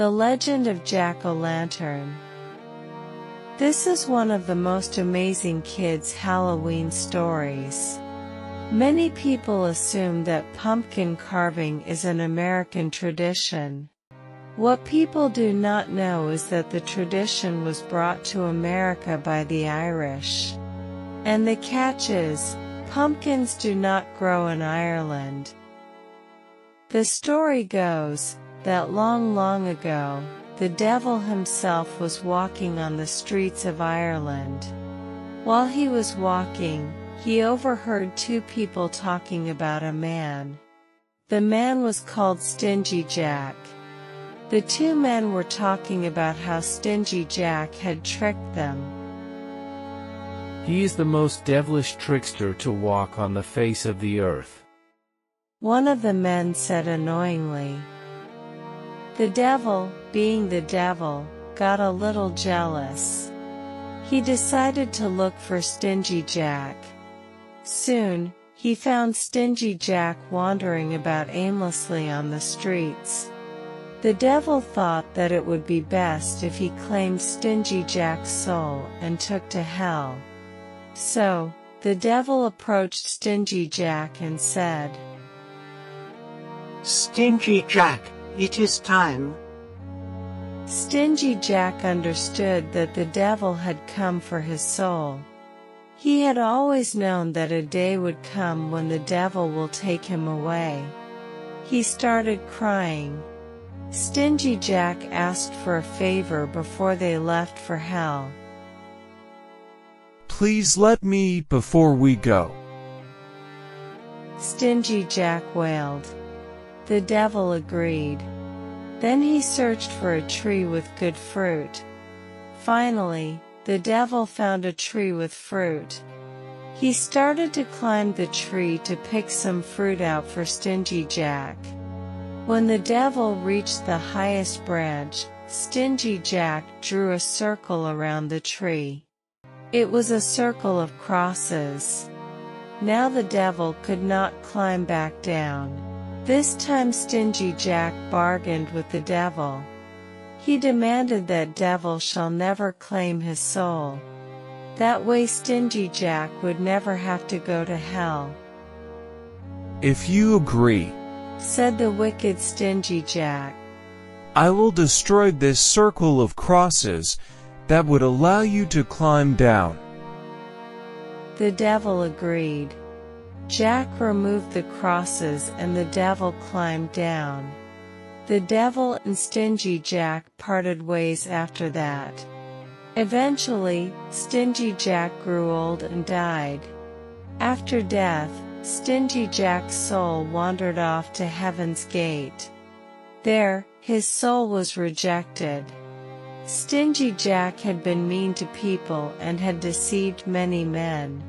The Legend of Jack O-Lantern. This is one of the most amazing kids' Halloween stories. Many people assume that pumpkin carving is an American tradition. What people do not know is that the tradition was brought to America by the Irish. And the catch is, pumpkins do not grow in Ireland. The story goes, that long, long ago, the devil himself was walking on the streets of Ireland. While he was walking, he overheard two people talking about a man. The man was called Stingy Jack. The two men were talking about how Stingy Jack had tricked them. He is the most devilish trickster to walk on the face of the earth. One of the men said annoyingly. The devil, being the devil, got a little jealous. He decided to look for Stingy Jack. Soon, he found Stingy Jack wandering about aimlessly on the streets. The devil thought that it would be best if he claimed Stingy Jack's soul and took to hell. So, the devil approached Stingy Jack and said, "Stingy Jack, it is time." Stingy Jack understood that the devil had come for his soul. He had always known that a day would come when the devil will take him away. He started crying. Stingy Jack asked for a favor before they left for hell. "Please let me eat before we go," Stingy Jack wailed. The devil agreed. Then he searched for a tree with good fruit. Finally, the devil found a tree with fruit. He started to climb the tree to pick some fruit out for Stingy Jack. When the devil reached the highest branch, Stingy Jack drew a circle around the tree. It was a circle of crosses. Now the devil could not climb back down. This time Stingy Jack bargained with the devil. He demanded that devil shall never claim his soul. That way Stingy Jack would never have to go to hell. "If you agree," said the wicked Stingy Jack, "I will destroy this circle of crosses that would allow you to climb down." The devil agreed. Jack removed the crosses and the devil climbed down. The devil and Stingy Jack parted ways after that. Eventually, Stingy Jack grew old and died. After death, Stingy Jack's soul wandered off to Heaven's Gate. There, his soul was rejected. Stingy Jack had been mean to people and had deceived many men.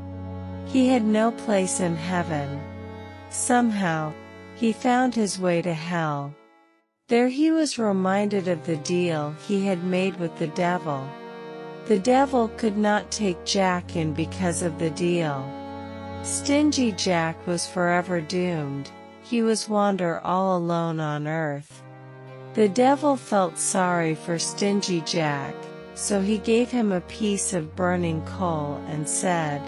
He had no place in heaven. Somehow, he found his way to hell. There he was reminded of the deal he had made with the devil. The devil could not take Jack in because of the deal. Stingy Jack was forever doomed. He was wander all alone on earth. The devil felt sorry for Stingy Jack, so he gave him a piece of burning coal and said,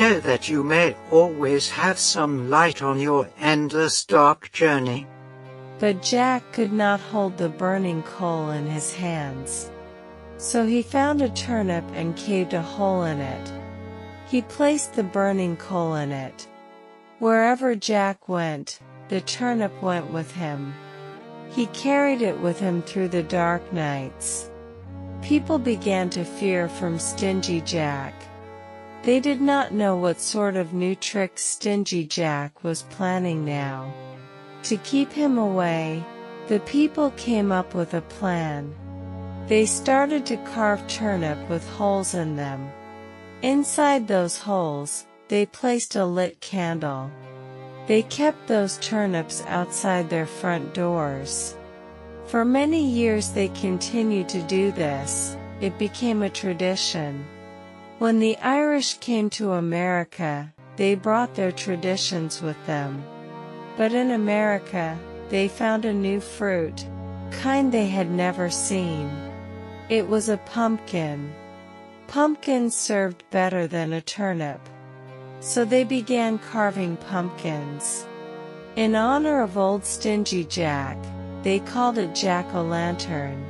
"So that you may always have some light on your endless dark journey." But Jack could not hold the burning coal in his hands. So he found a turnip and caved a hole in it. He placed the burning coal in it. Wherever Jack went, the turnip went with him. He carried it with him through the dark nights. People began to fear from Stingy Jack. They did not know what sort of new trick Stingy Jack was planning now. To keep him away, the people came up with a plan. They started to carve turnip with holes in them. Inside those holes, they placed a lit candle. They kept those turnips outside their front doors. For many years they continued to do this. It became a tradition. When the Irish came to America, they brought their traditions with them. But in America, they found a new fruit. kind they had never seen. It was a pumpkin. Pumpkins served better than a turnip. So they began carving pumpkins. In honor of old Stingy Jack, they called it Jack O-Lantern.